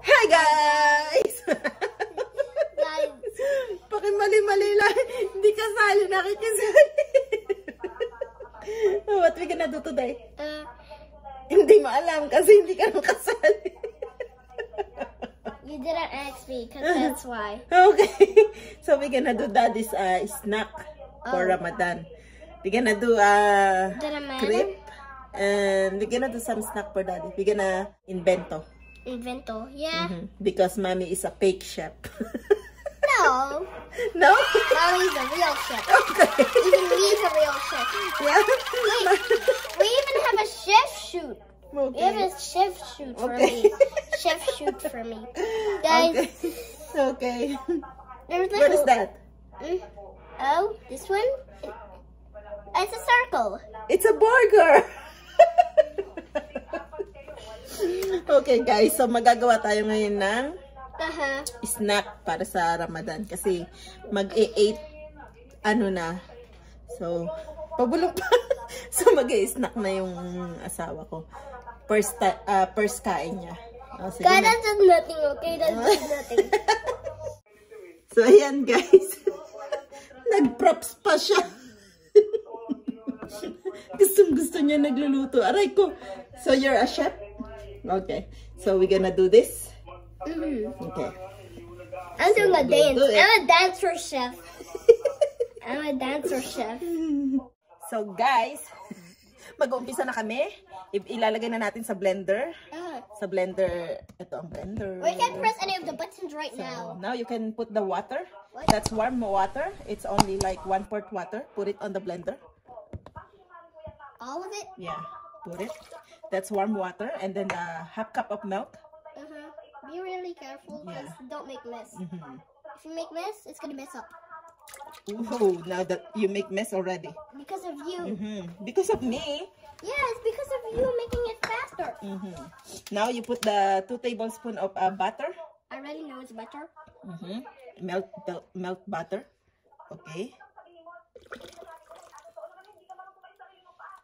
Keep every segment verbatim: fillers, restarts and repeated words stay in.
Hey guys! Guys! Pakimali-mali lang. Hindi kasali, nakikisali. What we gonna do today? Uh, hindi maalam kasi hindi ka nakasali. You didn't ask me because that's why. Okay. So we're gonna do daddy's uh, snack for oh. Ramadan. We're gonna do a uh, crepe. And we're gonna do some snack for daddy. We're gonna invento. Invento, yeah. Mm-hmm. Because mommy is a fake chef. No. No? Mommy's a real chef. Okay. Even me's a real chef. Yeah? Wait, we even have a chef shoot. Okay. We have a chef shoot for okay. me. Chef shoot for me. Guys. Okay. Okay. Like what a, is that? Mm, oh, this one? It, it's a circle. It's a burger. Okay guys, so magagawa tayo ngayon ng uh-huh. snack para sa Ramadan kasi mag-e-eight ano na. So, pabulok pa. So, mag-e-snack na yung asawa ko. First, uh, first kain niya. Oh, God, that's just nothing, okay? That's just nothing. So, ayan guys. Nag-props pa siya. Gustong-gusto niya nagluluto. Aray ko. So, you're a chef? Okay, so we're gonna do this. Mm-hmm. Okay. I'm doing so a dance. Do I'm a dancer chef. I'm a dancer chef. So guys, mag-umpisa na kami. Ilalagay na natin sa blender. Uh-huh. Sa blender, ito ang blender. We can't press any of the buttons right so, now. Now you can put the water. What? That's warm water. It's only like one quart water. Put it on the blender. All of it? Yeah. Put it. That's warm water, and then a half cup of milk. Uh-huh. Be really careful, because yeah. don't make mess. Mm-hmm. If you make mess, it's gonna mess up. Ooh, now that you make mess already. Because of you. Mm-hmm. Because of me. Yeah, it's because of you making it faster. Mm-hmm. Now you put the two tablespoons of uh, butter. I already know it's butter. Mm-hmm. Melt, melt, melt butter. Okay.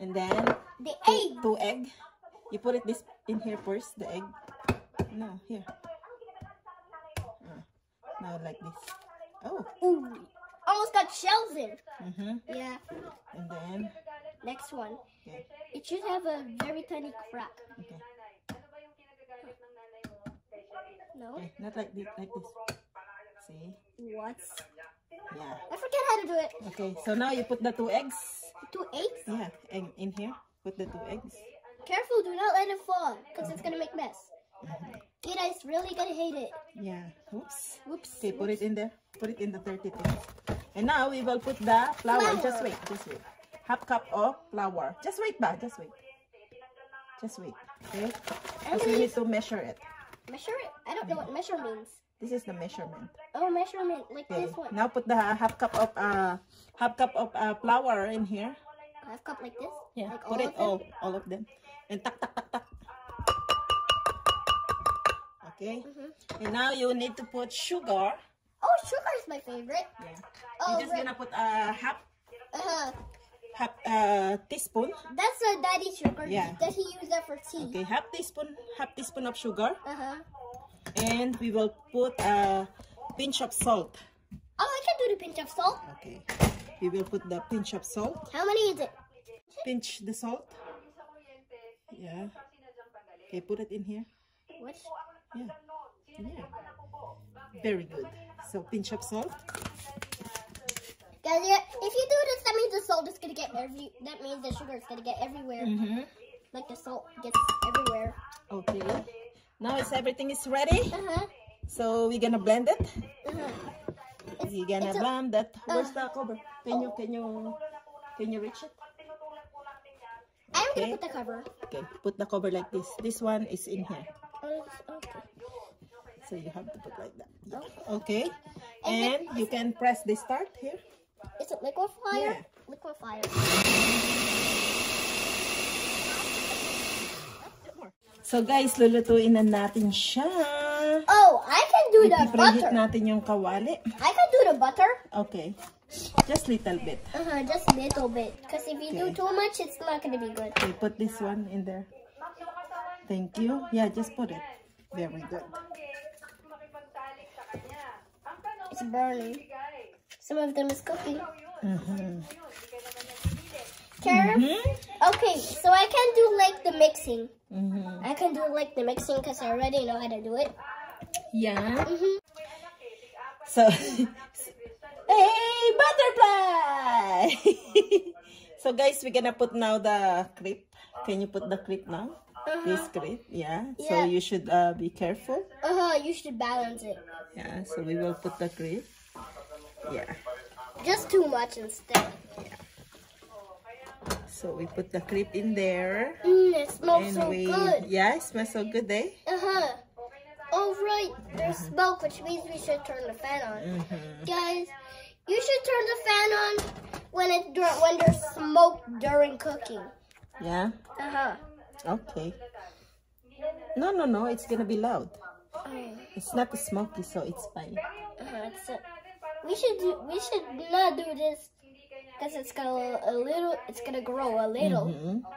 And then the egg. Two, two egg. You put it this in here first, the egg. No, here. Oh, now like this. Oh. Ooh. Almost got shells in. Mm-hmm. Yeah. And then next one. Okay. It should have a very tiny crack. Okay. No. Okay. Not like this. Like this. See. What? Yeah. I forget how to do it. Okay. So now you put the two eggs. Two eggs? Yeah. Egg in here. Put the two eggs. Careful, do not let it fall, because it's gonna make mess. Mm-hmm. You guys really gonna hate it. Yeah. Oops. Whoops. Okay, put it in there. Put it in the thirty things. And now we will put the flour. flour. Just wait. Just wait. Half cup of flour. Just wait, ba. Just wait. Just wait. Okay. Because we need to measure it. Measure it? I don't know what measure means. This is the measurement. Oh, measurement like okay. this one. Now put the half cup of uh half cup of uh, flour in here. Half cup like this? Yeah. Like put all it all, all of them. And tak tak tak tak. Okay. Mm-hmm. And now you need to put sugar. Oh, sugar is my favorite. Yeah. Oh, you're just right. gonna put a uh, half, uh-huh. half uh, teaspoon. That's a daddy sugar. Yeah. Does he use that for tea? Okay, half teaspoon, half teaspoon of sugar. Uh huh. And we will put a pinch of salt. Oh, I can do the pinch of salt. Okay. We will put the pinch of salt. How many is it? Pinch the salt. Yeah. Okay, put it in here. What? Yeah. Yeah. Very good. So, pinch of salt. Guys, if you do this, that means the salt is going to get every. That means the sugar is going to get everywhere. Mm-hmm. Like the salt gets everywhere. Okay. Now it's everything is ready. Uh-huh. So, we're going to blend it. Uh-huh. We're going to blend that. Where's uh, the cover? Can you, can you, can you reach it? Okay. Put the cover. Okay, put the cover like this. This one is in here. Oh, okay. So you have to put like that. Yeah. Okay. And, and you can press the start here. Is it liquid fire? Yeah. Liquid fire. So guys, lulutuin na natin siya. Oh, I can do the butter. I-preheat natin yung kawali. I can do the butter. Okay. Just little bit. Uh-huh, just little bit. Because if you okay. do too much, it's not going to be good. Okay, put this one in there. Thank you. Yeah, just put it. Very good. It's barley. Some of them is cooking. Mm-hmm. Carrot? Mm-hmm. Okay, so I can do like the mixing. Mm-hmm. I can do like the mixing because I already know how to do it. Yeah. Mm-hmm. So, hey, butterfly! So guys, we're gonna put now the crepe. Can you put the crepe now? Uh-huh. This crepe, yeah. yeah. So you should uh, be careful. Uh-huh, you should balance it. Yeah, so we will put the crepe. Yeah. Just too much instead. Yeah. So we put the crepe in there. Mm, it smells and so we, good. Yeah, it smells so good, eh? Uh-huh. Oh, right. There's smoke, which means we should turn the fan on. Mm-hmm. Guys, you should turn the fan on when it when there's smoke during cooking. Yeah? Uh-huh. Okay. No, no, no. It's going to be loud. Um, it's not smoky, so it's fine. Uh-huh. It's a, we should do, we should not do this because it's gonna a little. It's gonna grow a little. Mm-hmm.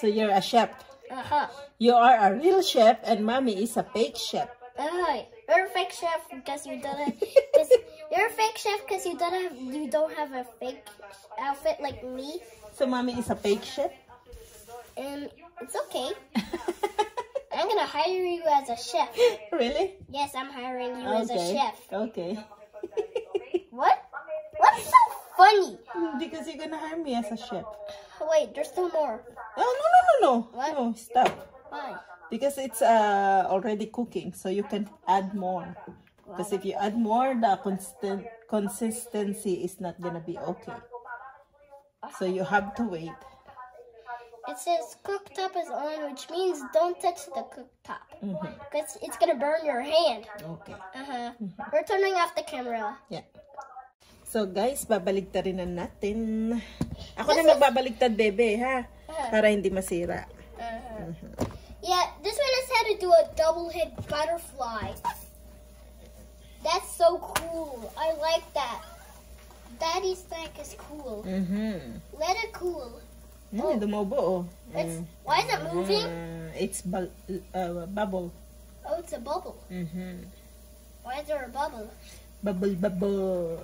So you're a chef. Uh huh. You are a real chef, and mommy is a fake chef. Uh huh. You're a fake chef because you don't. Have, cause you're a fake chef because you don't have. You don't have a fake outfit like me. So mommy is a fake chef. And it's okay. I'm gonna hire you as a chef. Really? Yes, I'm hiring you okay. as a chef. Okay. What? What's so funny? Because you're gonna hire me as a chef. Wait, there's still more. Oh no no no no! What? No, stop. Why? Because it's uh already cooking, so you can add more. Because wow. if you add more, the constant consistency is not gonna be okay. So you have to wait. It says cooktop is on, which means don't touch the cooktop. Mm-hmm. Because it's going to burn your hand. Okay. Uh-huh. Mm-hmm. We're turning off the camera. Yeah. So guys, babaligtarin na natin. Ako this na magbabaligtad, bebe, ha? Uh-huh. Para hindi masira. Uh-huh. Uh-huh. Yeah, this one is how to do a double-head butterfly. That's so cool. I like that. Daddy's snack is cool. Mm-hmm. Let it cool. No, the mobile. Why is it moving? Uh, it's bu uh, bubble. Oh, it's a bubble. Mm-hmm. Why is there a bubble? Bubble, bubble.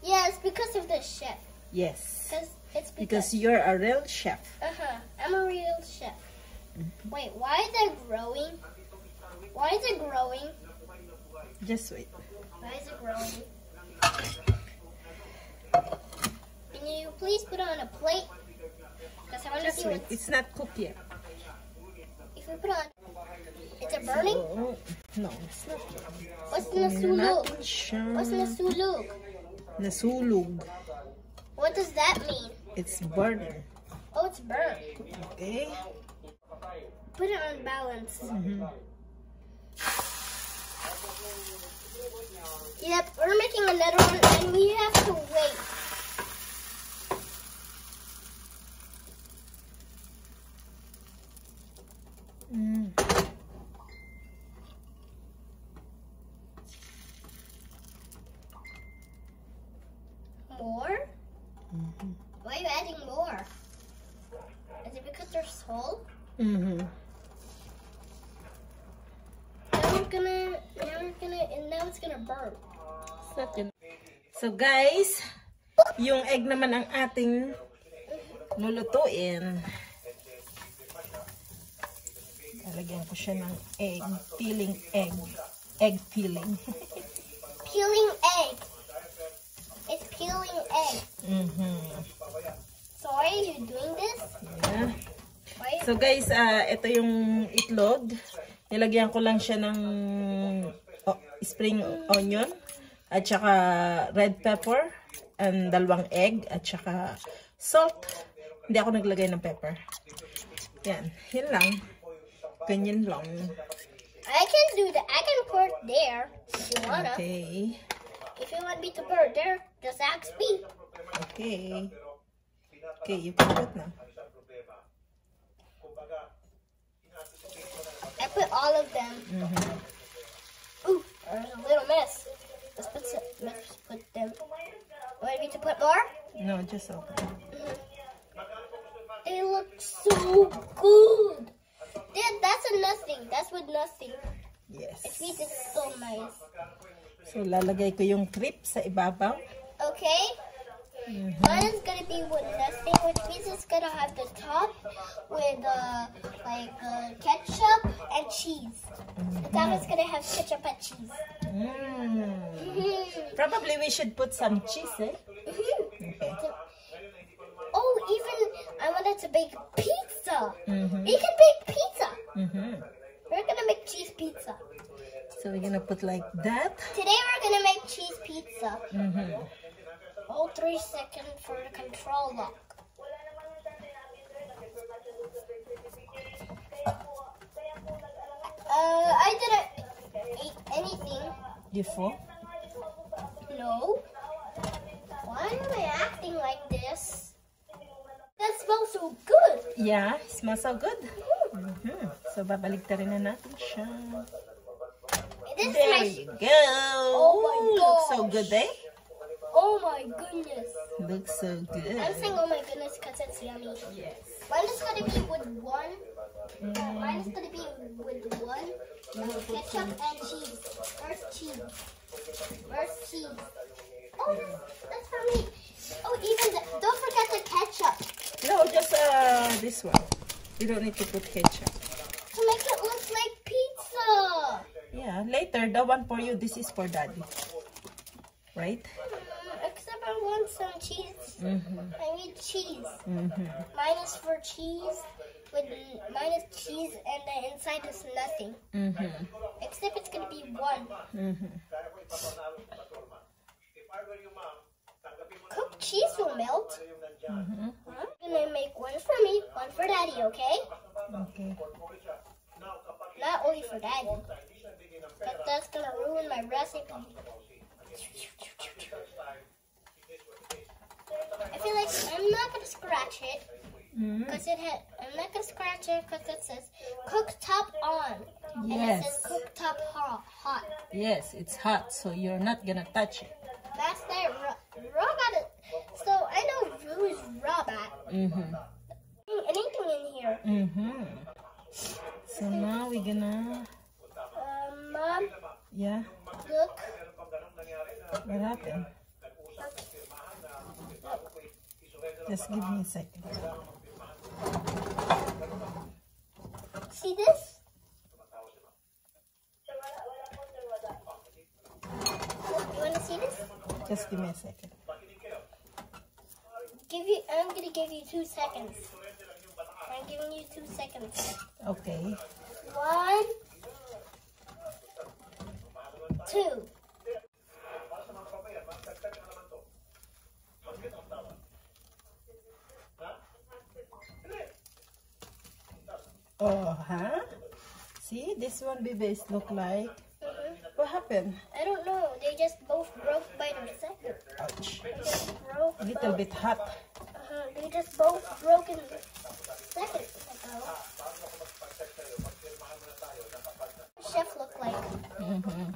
Yeah, it's because of the chef. Yes. Because it's because, because you're a real chef. Uh huh. I'm a real chef. Mm-hmm. Wait, why is it growing? Why is it growing? Just wait. Why is it growing? Can you please put it on a plate? I want to see what's... It's not cooked yet. If we put on, is it burning? So, no, it's not. What's nasulog? What's nasulog? Nasulog. What does that mean? It's burning. Oh, it's burned. Okay. Put it on balance. Mm-hmm. Yep, we're making another one, and we have to wait. Mm. More? Mm-hmm. Why are you adding more? Is it because there's salt? Mm-hmm. Now we're gonna, now we're gonna, and now it's gonna burn. It's not gonna... So guys, yung egg naman ang ating lulutuin. Lagyan ko siya ng egg. Peeling egg. Egg peeling. Peeling egg. It's peeling egg. Mm-hmm. So why are you doing this? Yeah. So guys, uh, ito yung itlog. Nilagyan ko lang siya ng oh, spring onion. At saka red pepper. And dalawang egg. At saka salt. Hindi ako naglagay ng pepper. Yan. Yan lang. Ganyan lang. I can do that. I can pour it there if you wanna. Okay. If you want me to pour it there, just ask me. Okay. Okay, you can put now. I put all of them. Mm-hmm. Ooh, there's a little mess. Let's put, some, let's put them. Want me to put more? No, just open. Mm-hmm. They look so good. Dude, that's that's a nothing. That's with nothing. Yes. It means it's so nice. So, lalagay ko yung trip sa ibabaw. Okay. Mm-hmm. Mine is gonna be with nothing, which means it's gonna have the top with uh, like uh, ketchup and cheese. Mm-hmm. The top is gonna have ketchup and cheese. Mm. Mm-hmm. Probably we should put some cheese, eh? Mm-hmm. Okay. So, oh, even I wanted to bake pizza. Mm-hmm. We can bake pizza. Mm-hmm. We're gonna make cheese pizza. So we're gonna put like that. Today we're gonna make cheese pizza. Mm-hmm. All three seconds for the control lock. Uh, I didn't eat anything. Before? No. Why am I acting like this? That smells so good. Yeah, it smells so good. Mm-hmm. So babaliktarin na natin siya. This there you go. Oh my gosh. Looks so good, eh? Oh my goodness. Looks so good. I'm saying oh my goodness because it's yummy. Yes. Mine is going to be with one. Mm. Uh, mine is going to be with one uh, ketchup and cheese. First cheese. First cheese. Oh, that's, that's for me. Oh, even the, don't forget the ketchup. No, just uh, this one. You don't need to put ketchup. To make it look like pizza. Yeah, later. The one for you. This is for Daddy. Right? I want some cheese. Mm-hmm. I need cheese. Mm-hmm. Mine is for cheese. With mine is cheese, and the inside is nothing. Mm-hmm. Except it's gonna be one. Mm-hmm. Cooked cheese will melt. Mm-hmm. Huh? I'm gonna make one for me, one for Daddy. Okay? Okay. Not only for Daddy, but that's gonna ruin my recipe. I feel like I'm not gonna scratch it because mm-hmm. it had. I'm not gonna scratch it because it says cook top on. Yes. And it says cook top hot. hot. Yes, it's hot, so you're not gonna touch it. That's that robot. Is, so I know Roo is robot. Mm-hmm. Anything in here? Mm-hmm. So now we're gonna. Uh, Mom. Yeah. Look. What happened? Just give me a second. See this? You want to see this? Just give me a second. Give you. I'm gonna give you two seconds. I'm giving you two seconds. Okay. One, two. Oh, huh? See, this one babies look like. Mm-hmm. What happened? I don't know. They just both broke by themselves. Ouch. They just broke. A little both. bit hot. Uh-huh. They just both broke in seconds ago. What chef look like? Mm-hmm.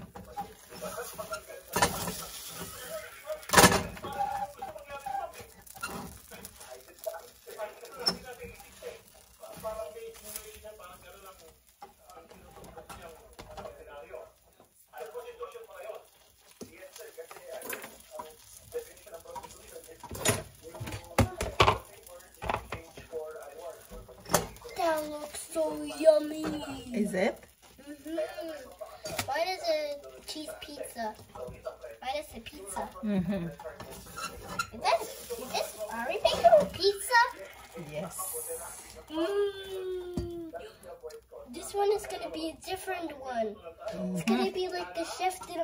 Yummy. Is it? Mm-hmm. Mine is a cheese pizza. Mine is a pizza. Mm-hmm. Is that, is this Ari making a pizza? Yes. Mm. This one is gonna be a different one. Mm-hmm. It's gonna be like the chef did.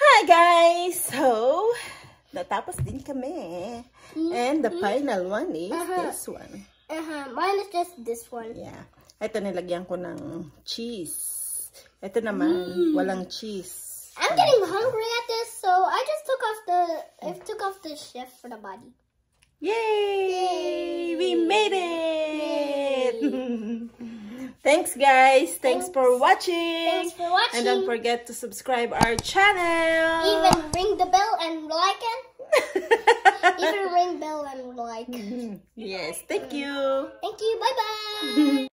Hi guys. So natapos din kami. Mm-hmm. And the final one is uh-huh. this one. Uh-huh. Mine is just this one. Yeah. Ito nilagyan ko ng cheese. Ito naman, mm. walang cheese. I'm getting hungry at this, so I just took off the I took off the chef for the body. Yay! Yay. We made it! Thanks guys. Thanks, Thanks for watching. Thanks for watching. And don't forget to subscribe our channel. Even ring the bell and like it. Even ring bell and like. Yes, thank you. Thank you. Bye bye.